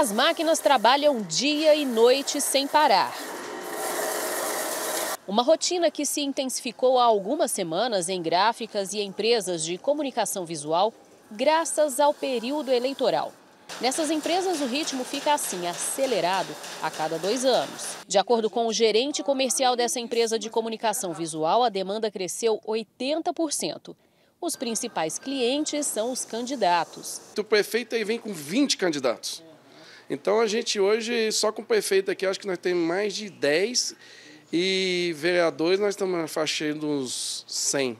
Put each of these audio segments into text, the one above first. As máquinas trabalham dia e noite sem parar. Uma rotina que se intensificou há algumas semanas em gráficas e empresas de comunicação visual, graças ao período eleitoral. Nessas empresas, o ritmo fica assim, acelerado, a cada 2 anos. De acordo com o gerente comercial dessa empresa de comunicação visual, a demanda cresceu 80%. Os principais clientes são os candidatos. O prefeito aí vem com 20 candidatos. Então, a gente hoje, só com o prefeito aqui, acho que nós temos mais de 10 e vereadores, nós estamos na faixa dos 100.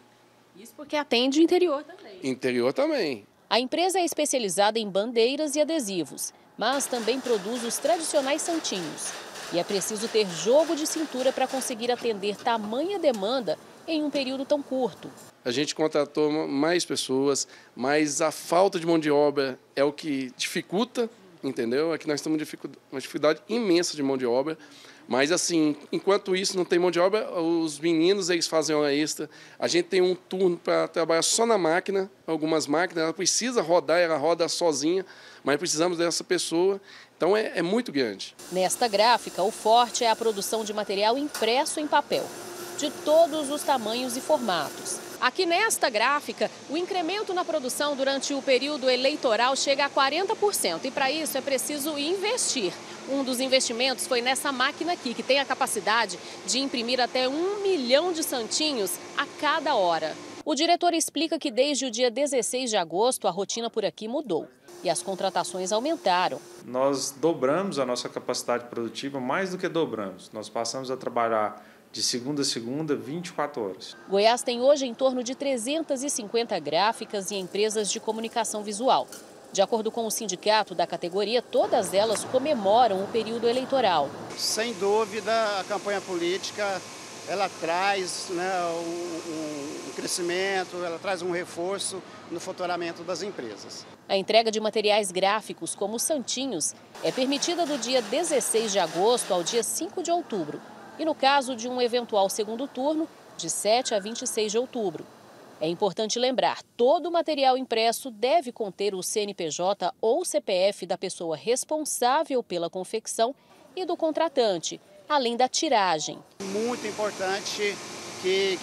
Isso porque atende o interior também. Interior também. A empresa é especializada em bandeiras e adesivos, mas também produz os tradicionais santinhos. E é preciso ter jogo de cintura para conseguir atender tamanha demanda em um período tão curto. A gente contratou mais pessoas, mas a falta de mão de obra é o que dificulta, entendeu? Aqui nós temos uma dificuldade imensa de mão de obra, mas assim, enquanto isso não tem mão de obra, os meninos eles fazem hora extra, a gente tem um turno para trabalhar só na máquina, algumas máquinas, ela precisa rodar, ela roda sozinha, mas precisamos dessa pessoa, então é muito grande. Nesta gráfica, o forte é a produção de material impresso em papel, de todos os tamanhos e formatos. Aqui nesta gráfica, o incremento na produção durante o período eleitoral chega a 40% e para isso é preciso investir. Um dos investimentos foi nessa máquina aqui, que tem a capacidade de imprimir até 1 milhão de santinhos a cada hora. O diretor explica que desde o dia 16 de agosto a rotina por aqui mudou e as contratações aumentaram. Nós dobramos a nossa capacidade produtiva, mais do que dobramos. Nós passamos a trabalhar de segunda a segunda, 24 horas. Goiás tem hoje em torno de 350 gráficas e empresas de comunicação visual. De acordo com o sindicato da categoria, todas elas comemoram o período eleitoral. Sem dúvida, a campanha política ela traz, um crescimento, ela traz um reforço no faturamento das empresas. A entrega de materiais gráficos, como os santinhos, é permitida do dia 16 de agosto ao dia 5 de outubro. E no caso de um eventual segundo turno, de 7 a 26 de outubro. É importante lembrar, todo o material impresso deve conter o CNPJ ou CPF da pessoa responsável pela confecção e do contratante, além da tiragem. Muito importante que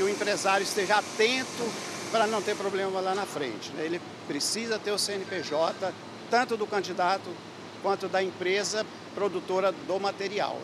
o empresário esteja atento para não ter problema lá na frente. Ele precisa ter o CNPJ, tanto do candidato quanto da empresa produtora do material.